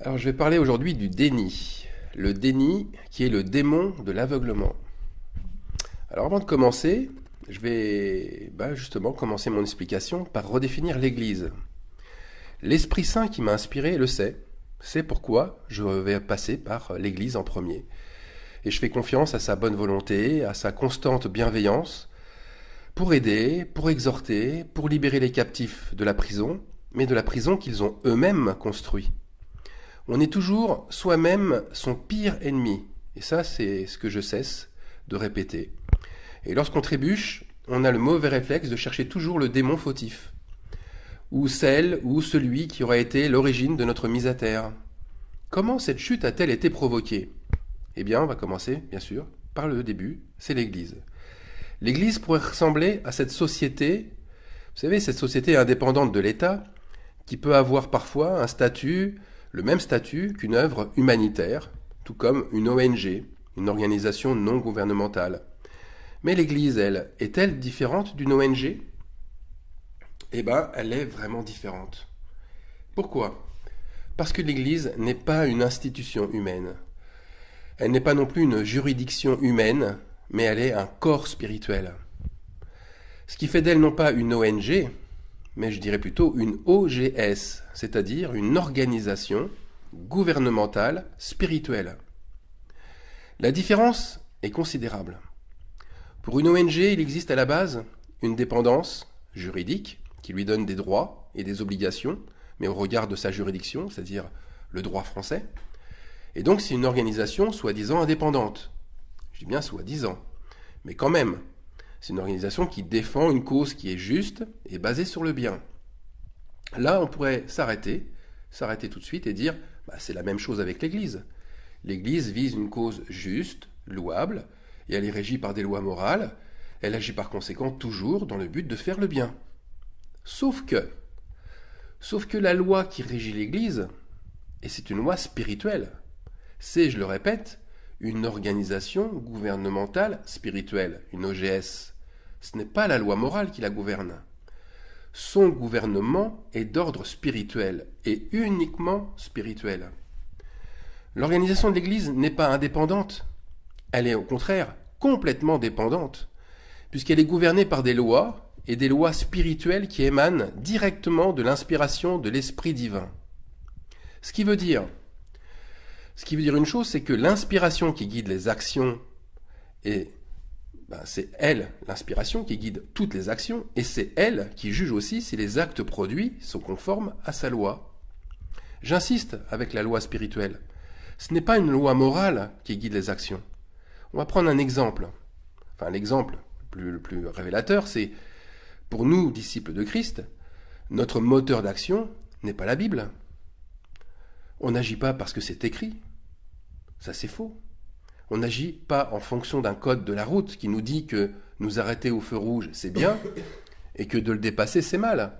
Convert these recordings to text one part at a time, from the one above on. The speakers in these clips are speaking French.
Alors je vais parler aujourd'hui du déni. Le déni qui est le démon de l'aveuglement. Alors avant de commencer, je vais justement commencer mon explication par redéfinir l'Église. L'Esprit Saint qui m'a inspiré le sait. C'est pourquoi je vais passer par l'Église en premier. Et je fais confiance à sa bonne volonté, à sa constante bienveillance, pour aider, pour exhorter, pour libérer les captifs de la prison, mais de la prison qu'ils ont eux-mêmes construite. On est toujours soi-même son pire ennemi. Et ça, c'est ce que je cesse de répéter. Et lorsqu'on trébuche, on a le mauvais réflexe de chercher toujours le démon fautif, ou celle ou celui qui aurait été l'origine de notre mise à terre. Comment cette chute a-t-elle été provoquée? Eh bien, on va commencer, bien sûr, par le début, c'est l'Église. L'Église pourrait ressembler à cette société, vous savez, cette société indépendante de l'État, qui peut avoir parfois un statut... le même statut qu'une œuvre humanitaire, tout comme une ONG, une organisation non gouvernementale. Mais l'Église, elle, est-elle différente d'une ONG? Eh bien, elle est vraiment différente. Pourquoi? Parce que l'Église n'est pas une institution humaine. Elle n'est pas non plus une juridiction humaine, mais elle est un corps spirituel. Ce qui fait d'elle non pas une ONG, mais je dirais plutôt une OGS, c'est-à-dire une organisation gouvernementale spirituelle. La différence est considérable. Pour une ONG, il existe à la base une dépendance juridique qui lui donne des droits et des obligations, mais au regard de sa juridiction, c'est-à-dire le droit français. Et donc c'est une organisation soi-disant indépendante. Je dis bien soi-disant, mais quand même. C'est une organisation qui défend une cause qui est juste et basée sur le bien. Là, on pourrait s'arrêter tout de suite et dire c'est la même chose avec l'Église. L'Église vise une cause juste, louable, et elle est régie par des lois morales. Elle agit par conséquent toujours dans le but de faire le bien. Sauf que la loi qui régit l'Église, et c'est une loi spirituelle, c'est, je le répète, une organisation gouvernementale spirituelle, une OGS. Ce n'est pas la loi morale qui la gouverne. Son gouvernement est d'ordre spirituel et uniquement spirituel. L'organisation de l'Église n'est pas indépendante. Elle est au contraire complètement dépendante, puisqu'elle est gouvernée par des lois et des lois spirituelles qui émanent directement de l'inspiration de l'Esprit divin. Ce qui veut dire une chose, c'est que l'inspiration qui guide les actions, et c'est elle, l'inspiration qui guide toutes les actions, et c'est elle qui juge aussi si les actes produits sont conformes à sa loi. J'insiste avec la loi spirituelle. Ce n'est pas une loi morale qui guide les actions. On va prendre un exemple. Enfin, l'exemple le plus révélateur, c'est pour nous, disciples de Christ, notre moteur d'action n'est pas la Bible. On n'agit pas parce que c'est écrit. Ça, c'est faux. On n'agit pas en fonction d'un code de la route qui nous dit que nous arrêter au feu rouge, c'est bien, et que de le dépasser, c'est mal.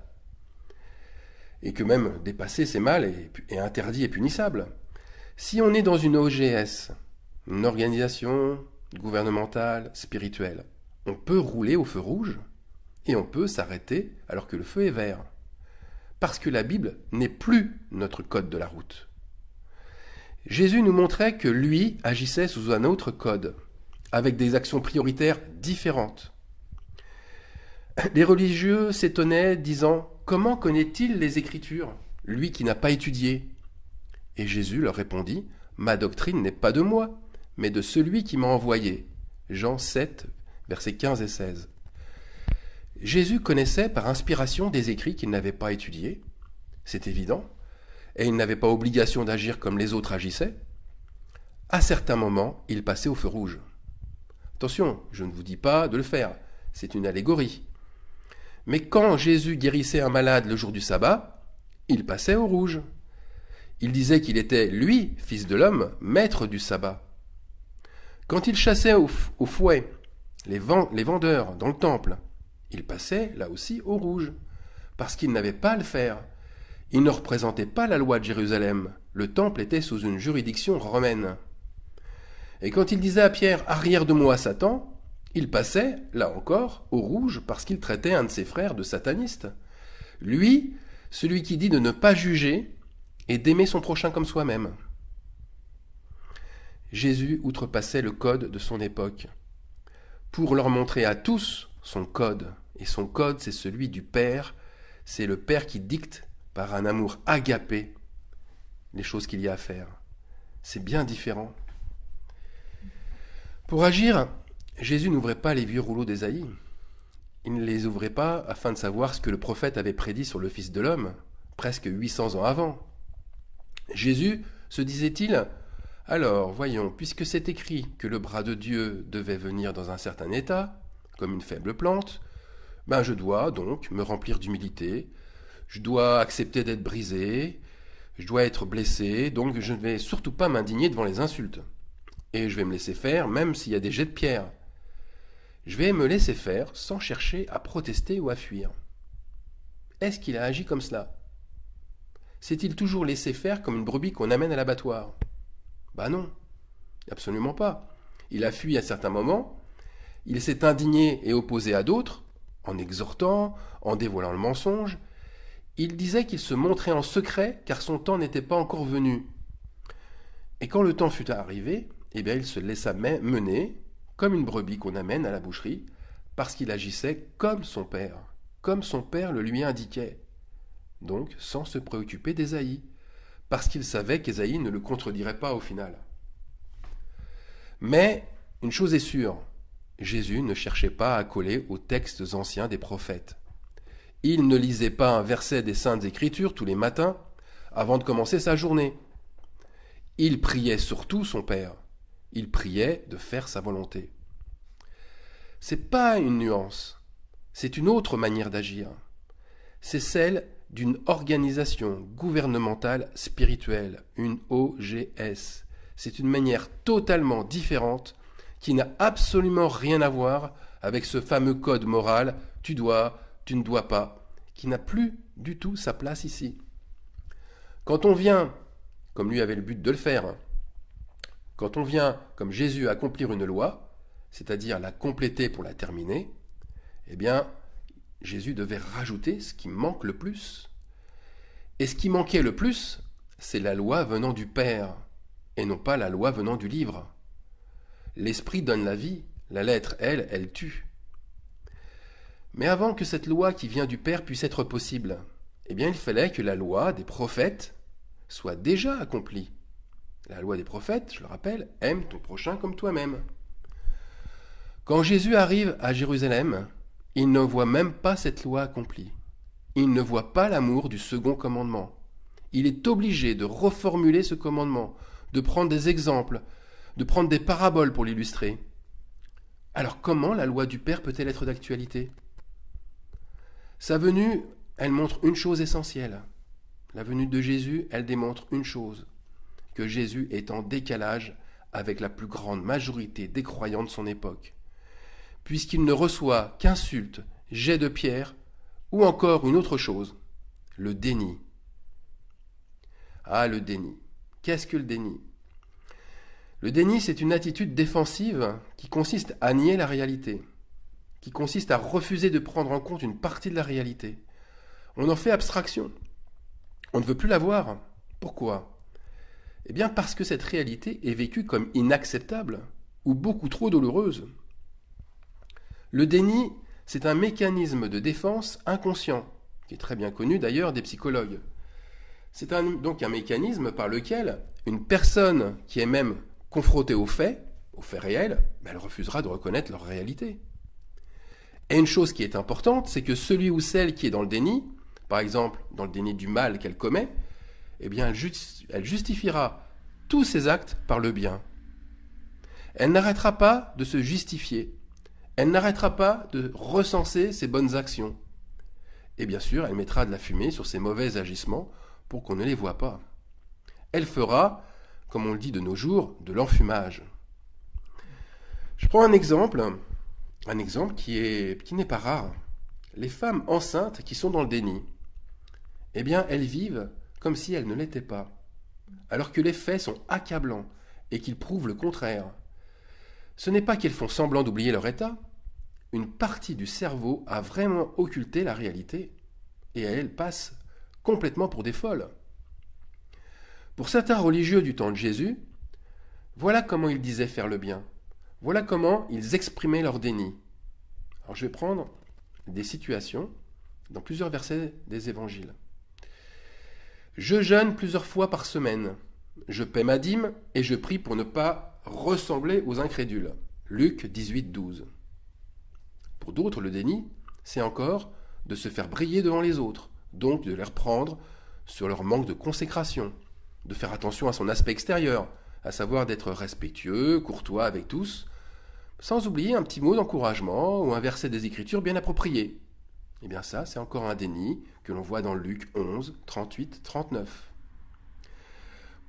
Et que même dépasser, c'est mal, et interdit et punissable. Si on est dans une OGS, une organisation gouvernementale, spirituelle, on peut rouler au feu rouge, et on peut s'arrêter alors que le feu est vert. Parce que la Bible n'est plus notre code de la route. Jésus nous montrait que lui agissait sous un autre code, avec des actions prioritaires différentes. Les religieux s'étonnaient, disant « Comment connaît-il les Écritures, lui qui n'a pas étudié ?» Et Jésus leur répondit « Ma doctrine n'est pas de moi, mais de celui qui m'a envoyé. » Jean 7, versets 15 et 16. Jésus connaissait par inspiration des écrits qu'il n'avait pas étudiés, c'est évident, et il n'avait pas obligation d'agir comme les autres agissaient. À certains moments, il passait au feu rouge. Attention, je ne vous dis pas de le faire, c'est une allégorie. Mais quand Jésus guérissait un malade le jour du sabbat, il passait au rouge. Il disait qu'il était, lui, fils de l'homme, maître du sabbat. Quand il chassait au fouet les vendeurs dans le temple, il passait, là aussi, au rouge, parce qu'il n'avait pas à le faire. Il ne représentait pas la loi de Jérusalem. Le temple était sous une juridiction romaine. Et quand il disait à Pierre « Arrière de moi, Satan », il passait, là encore, au rouge, parce qu'il traitait un de ses frères de sataniste. Lui, celui qui dit de ne pas juger, et d'aimer son prochain comme soi-même. Jésus outrepassait le code de son époque, pour leur montrer à tous son code. Et son code, c'est celui du Père, c'est le Père qui dicte par un amour agapé les choses qu'il y a à faire. C'est bien différent. Pour agir, Jésus n'ouvrait pas les vieux rouleaux d'Ésaïe. Il ne les ouvrait pas afin de savoir ce que le prophète avait prédit sur le Fils de l'homme, presque 800 ans avant. Jésus, se disait-il, alors, voyons, puisque c'est écrit que le bras de Dieu devait venir dans un certain état, comme une faible plante, ben je dois donc me remplir d'humilité, je dois accepter d'être brisé, je dois être blessé, donc je ne vais surtout pas m'indigner devant les insultes. Et je vais me laisser faire, même s'il y a des jets de pierre. Je vais me laisser faire sans chercher à protester ou à fuir. Est-ce qu'il a agi comme cela? S'est-il toujours laissé faire comme une brebis qu'on amène à l'abattoir? Ben non, absolument pas. Il a fui à certains moments, il s'est indigné et opposé à d'autres, en exhortant, en dévoilant le mensonge. Il disait qu'il se montrait en secret car son temps n'était pas encore venu. Et quand le temps fut arrivé, eh bien, il se laissa mener, comme une brebis qu'on amène à la boucherie, parce qu'il agissait comme son père le lui indiquait, donc sans se préoccuper d'Ésaïe, parce qu'il savait qu'Ésaïe ne le contredirait pas au final. Mais une chose est sûre, Jésus ne cherchait pas à coller aux textes anciens des prophètes. Il ne lisait pas un verset des Saintes Écritures tous les matins avant de commencer sa journée. Il priait surtout son Père. Il priait de faire sa volonté. C'est pas une nuance, c'est une autre manière d'agir. C'est celle d'une organisation gouvernementale spirituelle, une OGS. C'est une manière totalement différente qui n'a absolument rien à voir avec ce fameux code moral « tu dois, tu ne dois pas », qui n'a plus du tout sa place ici. Quand on vient, comme lui avait le but de le faire, quand on vient, comme Jésus, accomplir une loi, c'est-à-dire la compléter pour la terminer, eh bien, Jésus devait rajouter ce qui manque le plus. Et ce qui manquait le plus, c'est la loi venant du Père, et non pas la loi venant du livre. L'esprit donne la vie, la lettre, elle, elle tue. Mais avant que cette loi qui vient du Père puisse être possible, eh bien, il fallait que la loi des prophètes soit déjà accomplie. La loi des prophètes, je le rappelle, aime ton prochain comme toi-même. Quand Jésus arrive à Jérusalem, il ne voit même pas cette loi accomplie. Il ne voit pas l'amour du second commandement. Il est obligé de reformuler ce commandement, de prendre des exemples, de prendre des paraboles pour l'illustrer. Alors comment la loi du Père peut-elle être d'actualité? Sa venue, elle montre une chose essentielle. La venue de Jésus, elle démontre une chose. Que Jésus est en décalage avec la plus grande majorité des croyants de son époque, puisqu'il ne reçoit qu'insultes, jets de pierre, ou encore une autre chose, le déni. Ah, le déni. Qu'est-ce que le déni? Le déni, c'est une attitude défensive qui consiste à nier la réalité, qui consiste à refuser de prendre en compte une partie de la réalité. On en fait abstraction. On ne veut plus la voir. Pourquoi? Eh bien parce que cette réalité est vécue comme inacceptable ou beaucoup trop douloureuse. Le déni, c'est un mécanisme de défense inconscient, qui est très bien connu d'ailleurs des psychologues. C'est donc un mécanisme par lequel une personne qui est même confrontée aux faits réels, elle refusera de reconnaître leur réalité. Et une chose qui est importante, c'est que celui ou celle qui est dans le déni, par exemple dans le déni du mal qu'elle commet, eh bien, elle justifiera tous ses actes par le bien. Elle n'arrêtera pas de se justifier. Elle n'arrêtera pas de recenser ses bonnes actions. Et bien sûr, elle mettra de la fumée sur ses mauvais agissements pour qu'on ne les voie pas. Elle fera, comme on le dit de nos jours, de l'enfumage. Je prends un exemple qui n'est pas rare. Les femmes enceintes qui sont dans le déni, eh bien, elles vivent comme si elle ne l'était pas, alors que les faits sont accablants et qu'ils prouvent le contraire. Ce n'est pas qu'elles font semblant d'oublier leur état, une partie du cerveau a vraiment occulté la réalité, et elles passent complètement pour des folles. Pour certains religieux du temps de Jésus, voilà comment ils disaient faire le bien. Voilà comment ils exprimaient leur déni. Alors je vais prendre des situations dans plusieurs versets des évangiles. Je jeûne plusieurs fois par semaine. Je paie ma dîme et je prie pour ne pas ressembler aux incrédules. Luc 18, 12. Pour d'autres, le déni, c'est encore de se faire briller devant les autres, donc de les reprendre sur leur manque de consécration, de faire attention à son aspect extérieur, à savoir d'être respectueux, courtois avec tous, sans oublier un petit mot d'encouragement ou un verset des Écritures bien approprié. Eh bien ça, c'est encore un déni que l'on voit dans Luc 11, 38, 39.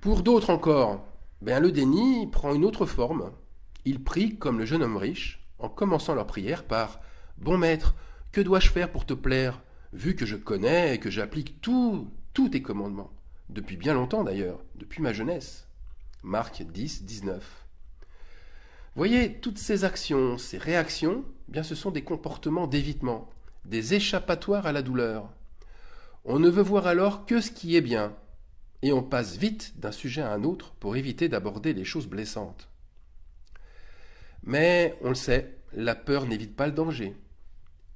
Pour d'autres encore, le déni prend une autre forme. Ils prient comme le jeune homme riche, en commençant leur prière par « Bon maître, que dois-je faire pour te plaire, vu que je connais et que j'applique tous tes commandements, depuis bien longtemps d'ailleurs, depuis ma jeunesse. » Marc 10, 19. Voyez, toutes ces actions, ces réactions, ce sont des comportements d'évitement, des échappatoires à la douleur. On ne veut voir alors que ce qui est bien, et on passe vite d'un sujet à un autre pour éviter d'aborder les choses blessantes. Mais, on le sait, la peur n'évite pas le danger,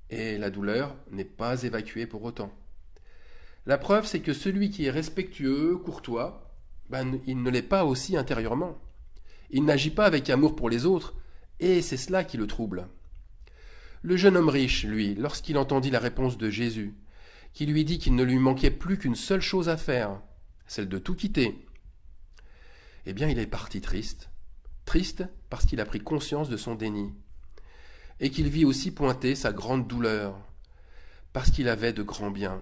et la douleur n'est pas évacuée pour autant. La preuve, c'est que celui qui est respectueux, courtois, il ne l'est pas aussi intérieurement. Il n'agit pas avec amour pour les autres, et c'est cela qui le trouble. Le jeune homme riche, lui, lorsqu'il entendit la réponse de Jésus, qui lui dit qu'il ne lui manquait plus qu'une seule chose à faire, celle de tout quitter, il est parti triste. Triste parce qu'il a pris conscience de son déni, et qu'il vit aussi pointer sa grande douleur, parce qu'il avait de grands biens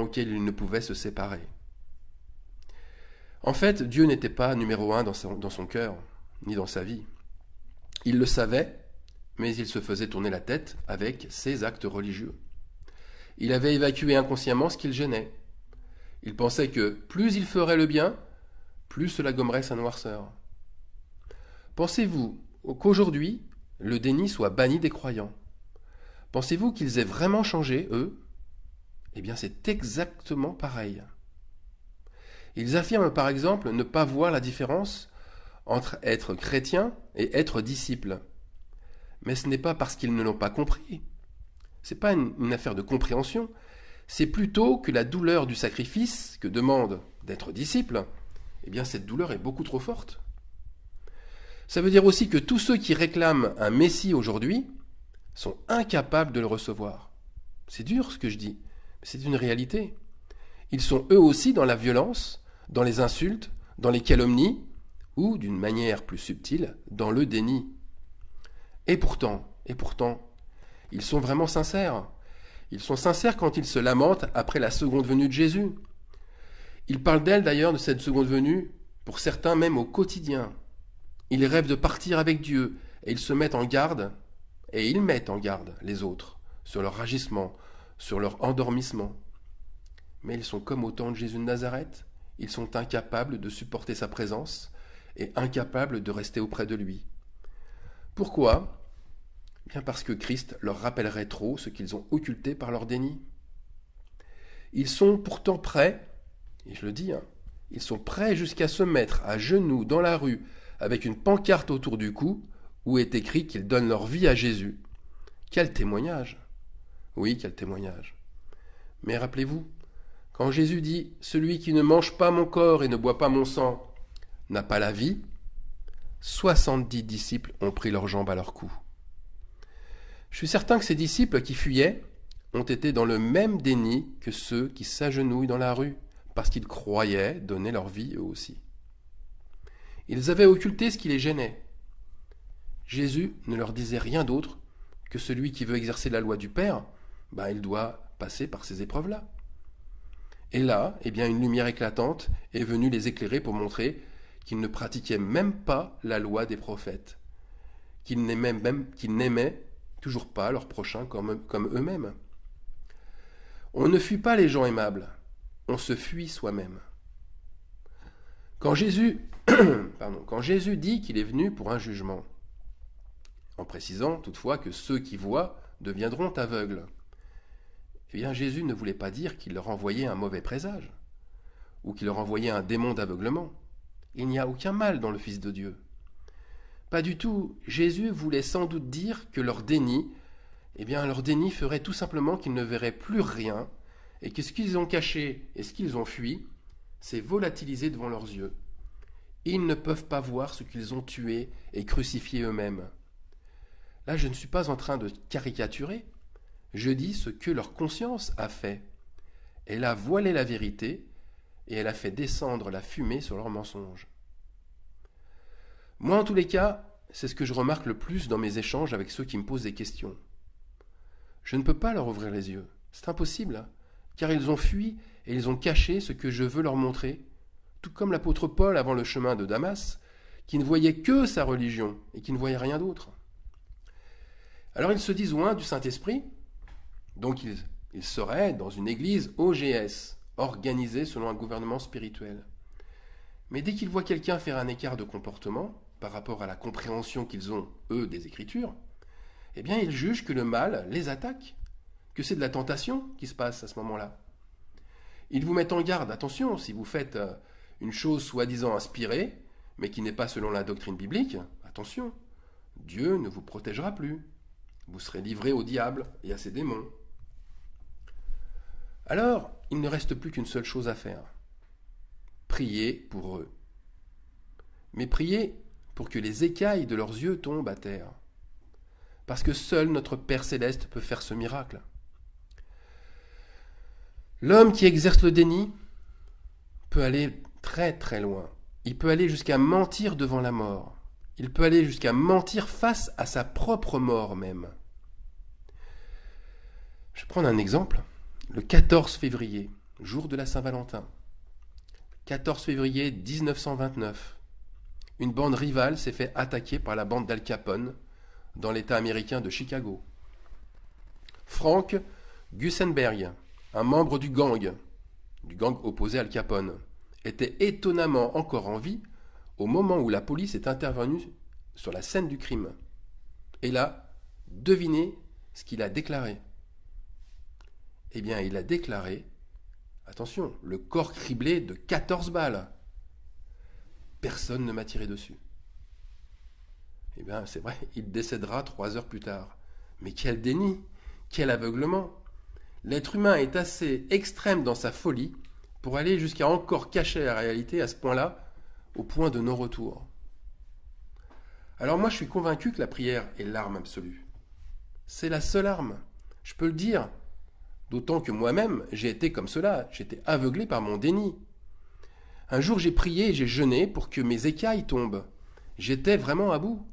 auxquels il ne pouvait se séparer. En fait, Dieu n'était pas numéro un dans son cœur, ni dans sa vie. Il le savait, mais il se faisait tourner la tête avec ses actes religieux. Il avait évacué inconsciemment ce qu'il gênait. Il pensait que plus il ferait le bien, plus cela gommerait sa noirceur. Pensez-vous qu'aujourd'hui, le déni soit banni des croyants? Pensez-vous qu'ils aient vraiment changé, eux? C'est exactement pareil. Ils affirment par exemple ne pas voir la différence entre être chrétien et être disciple. Mais ce n'est pas parce qu'ils ne l'ont pas compris. Ce n'est pas une affaire de compréhension. C'est plutôt que la douleur du sacrifice que demande d'être disciple, cette douleur est beaucoup trop forte. Ça veut dire aussi que tous ceux qui réclament un Messie aujourd'hui sont incapables de le recevoir. C'est dur ce que je dis, mais c'est une réalité. Ils sont eux aussi dans la violence, dans les insultes, dans les calomnies, ou d'une manière plus subtile, dans le déni. Et pourtant, ils sont vraiment sincères. Ils sont sincères quand ils se lamentent après la seconde venue de Jésus. Ils parlent d'elle d'ailleurs, de cette seconde venue, pour certains même au quotidien. Ils rêvent de partir avec Dieu et ils mettent en garde les autres sur leur agissement, sur leur endormissement. Mais ils sont comme au temps de Jésus de Nazareth, ils sont incapables de supporter sa présence et incapables de rester auprès de lui. Pourquoi? Parce que Christ leur rappellerait trop ce qu'ils ont occulté par leur déni. Ils sont pourtant prêts, et je le dis, ils sont prêts jusqu'à se mettre à genoux dans la rue avec une pancarte autour du cou où est écrit qu'ils donnent leur vie à Jésus. Quel témoignage! Oui, quel témoignage! Mais rappelez-vous, quand Jésus dit « Celui qui ne mange pas mon corps et ne boit pas mon sang n'a pas la vie », 70 disciples ont pris leurs jambes à leur cou. Je suis certain que ces disciples qui fuyaient ont été dans le même déni que ceux qui s'agenouillent dans la rue, parce qu'ils croyaient donner leur vie eux aussi. Ils avaient occulté ce qui les gênait. Jésus ne leur disait rien d'autre que celui qui veut exercer la loi du Père, il doit passer par ces épreuves-là. Et là, une lumière éclatante est venue les éclairer pour montrer qu'ils ne pratiquaient même pas la loi des prophètes, qu'ils n'aimaient toujours pas leurs prochains comme eux-mêmes. On ne fuit pas les gens aimables, on se fuit soi-même. Quand Jésus dit qu'il est venu pour un jugement, en précisant toutefois que ceux qui voient deviendront aveugles, Jésus ne voulait pas dire qu'il leur envoyait un mauvais présage. ou qui leur envoyait un démon d'aveuglement. Il n'y a aucun mal dans le Fils de Dieu. Pas du tout. Jésus voulait sans doute dire que leur déni, leur déni ferait tout simplement qu'ils ne verraient plus rien, et que ce qu'ils ont caché et ce qu'ils ont fui s'est volatilisé devant leurs yeux. Ils ne peuvent pas voir ce qu'ils ont tué et crucifié eux-mêmes. Là, je ne suis pas en train de caricaturer. Je dis ce que leur conscience a fait. Elle a voilé la vérité et elle a fait descendre la fumée sur leurs mensonges. Moi, en tous les cas, c'est ce que je remarque le plus dans mes échanges avec ceux qui me posent des questions. Je ne peux pas leur ouvrir les yeux. C'est impossible, car ils ont fui et ils ont caché ce que je veux leur montrer, tout comme l'apôtre Paul avant le chemin de Damas, qui ne voyait que sa religion et qui ne voyait rien d'autre. Alors ils se disent oints du Saint-Esprit, donc ils seraient dans une église OGS, organisée selon un gouvernement spirituel. Mais dès qu'ils voient quelqu'un faire un écart de comportement par rapport à la compréhension qu'ils ont, eux, des Écritures, ils jugent que le mal les attaque, que c'est de la tentation qui se passe à ce moment-là. Ils vous mettent en garde, attention, si vous faites une chose soi-disant inspirée, mais qui n'est pas selon la doctrine biblique, attention, Dieu ne vous protégera plus. Vous serez livré au diable et à ses démons. Alors, il ne reste plus qu'une seule chose à faire. Priez pour eux. Mais priez pour que les écailles de leurs yeux tombent à terre. Parce que seul notre Père Céleste peut faire ce miracle. L'homme qui exerce le déni peut aller très très loin. Il peut aller jusqu'à mentir devant la mort. Il peut aller jusqu'à mentir face à sa propre mort même. Je vais prendre un exemple. Le 14 février, jour de la Saint-Valentin. 14 février 1929, une bande rivale s'est fait attaquer par la bande d'Al Capone dans l'État américain de Chicago. Frank Gussenberg, un membre du gang opposé à Al Capone, était étonnamment encore en vie au moment où la police est intervenue sur la scène du crime. Et là, devinez ce qu'il a déclaré. Il a déclaré... Attention, le corps criblé de 14 balles. Personne ne m'a tiré dessus. C'est vrai, il décédera 3 heures plus tard. Mais quel déni, quel aveuglement. L'être humain est assez extrême dans sa folie pour aller jusqu'à encore cacher la réalité à ce point-là, au point de non-retour. Alors moi, je suis convaincu que la prière est l'arme absolue. C'est la seule arme, je peux le dire. D'autant que moi-même, j'ai été comme cela, j'étais aveuglé par mon déni. Un jour, j'ai prié et j'ai jeûné pour que mes écailles tombent. J'étais vraiment à bout.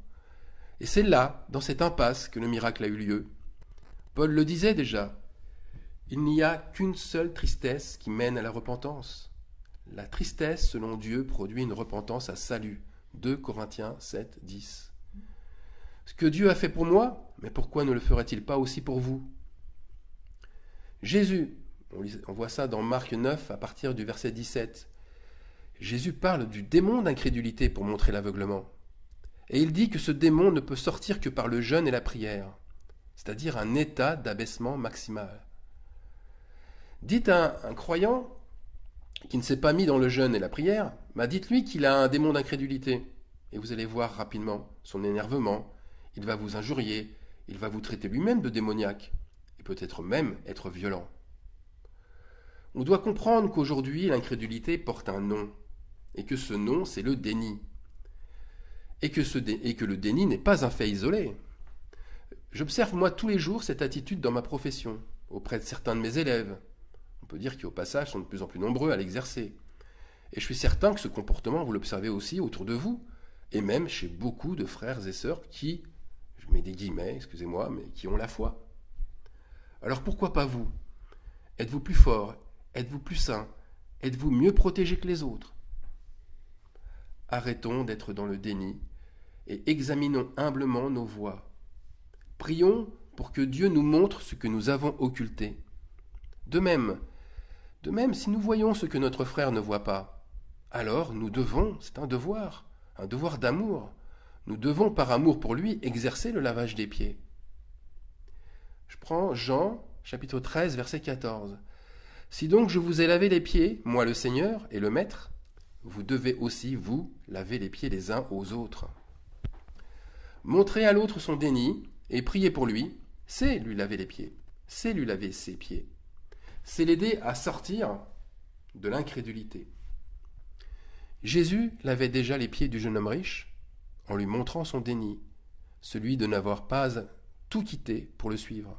Et c'est là, dans cette impasse, que le miracle a eu lieu. Paul le disait déjà, il n'y a qu'une seule tristesse qui mène à la repentance. La tristesse, selon Dieu, produit une repentance à salut. 2 Corinthiens 7, 10. Ce que Dieu a fait pour moi, mais pourquoi ne le ferait-il pas aussi pour vous ? Jésus, on voit ça dans Marc 9 à partir du verset 17. Jésus parle du démon d'incrédulité pour montrer l'aveuglement. Et il dit que ce démon ne peut sortir que par le jeûne et la prière, c'est-à-dire un état d'abaissement maximal. Dites à un croyant qui ne s'est pas mis dans le jeûne et la prière, dites-lui qu'il a un démon d'incrédulité. Et vous allez voir rapidement son énervement, il va vous injurier, il va vous traiter lui-même de démoniaque. Peut-être même être violent. On doit comprendre qu'aujourd'hui, l'incrédulité porte un nom, et que ce nom, c'est le déni, et que le déni n'est pas un fait isolé. J'observe, moi, tous les jours, cette attitude dans ma profession, auprès de certains de mes élèves. On peut dire qu'au passage, ils sont de plus en plus nombreux à l'exercer. Et je suis certain que ce comportement, vous l'observez aussi autour de vous, et même chez beaucoup de frères et sœurs qui, je mets des guillemets, excusez-moi, mais qui ont la foi. Alors pourquoi pas vous? Êtes-vous plus fort? Êtes-vous plus sain? Êtes-vous mieux protégé que les autres? Arrêtons d'être dans le déni et examinons humblement nos voies. Prions pour que Dieu nous montre ce que nous avons occulté. De même, si nous voyons ce que notre frère ne voit pas, alors nous devons, c'est un devoir d'amour, nous devons par amour pour lui exercer le lavage des pieds. Je prends Jean, chapitre 13, verset 14. « Si donc je vous ai lavé les pieds, moi le Seigneur et le Maître, vous devez aussi, vous, laver les pieds les uns aux autres. Montrer à l'autre son déni et prier pour lui, c'est lui laver les pieds, c'est lui laver ses pieds. C'est l'aider à sortir de l'incrédulité. Jésus lavait déjà les pieds du jeune homme riche en lui montrant son déni, celui de n'avoir pas tout quitté pour le suivre.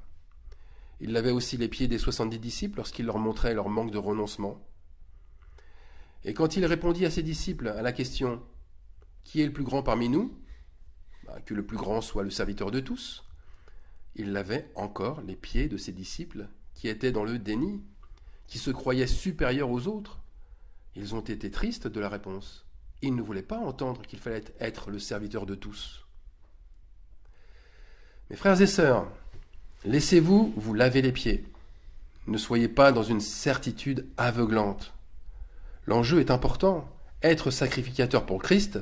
Il lavait aussi les pieds des 70 disciples lorsqu'il leur montrait leur manque de renoncement. Et quand il répondit à ses disciples à la question « Qui est le plus grand parmi nous ?» Que le plus grand soit le serviteur de tous. Il lavait encore les pieds de ses disciples qui étaient dans le déni, qui se croyaient supérieurs aux autres. Ils ont été tristes de la réponse. Ils ne voulaient pas entendre qu'il fallait être le serviteur de tous. Mes frères et sœurs, laissez-vous vous laver les pieds. Ne soyez pas dans une certitude aveuglante. L'enjeu est important. Être sacrificateur pour Christ,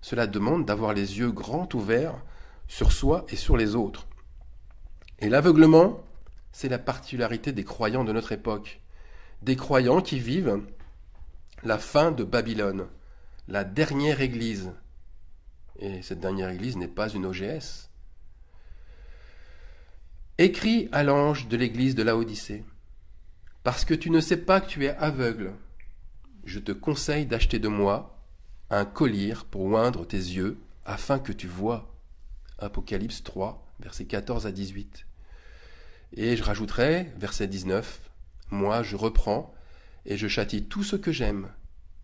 cela demande d'avoir les yeux grands ouverts sur soi et sur les autres. Et l'aveuglement, c'est la particularité des croyants de notre époque. Des croyants qui vivent la fin de Babylone, la dernière église. Et cette dernière église n'est pas une OGS. Écris à l'ange de l'église de Laodicée, parce que tu ne sais pas que tu es aveugle. Je te conseille d'acheter de moi un collier pour oindre tes yeux, afin que tu vois. Apocalypse 3, versets 14 à 18. Et je rajouterai, verset 19, « Moi, je reprends, et je châtie tout ce que j'aime,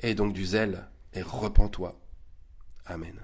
et donc du zèle, et repens-toi. » Amen.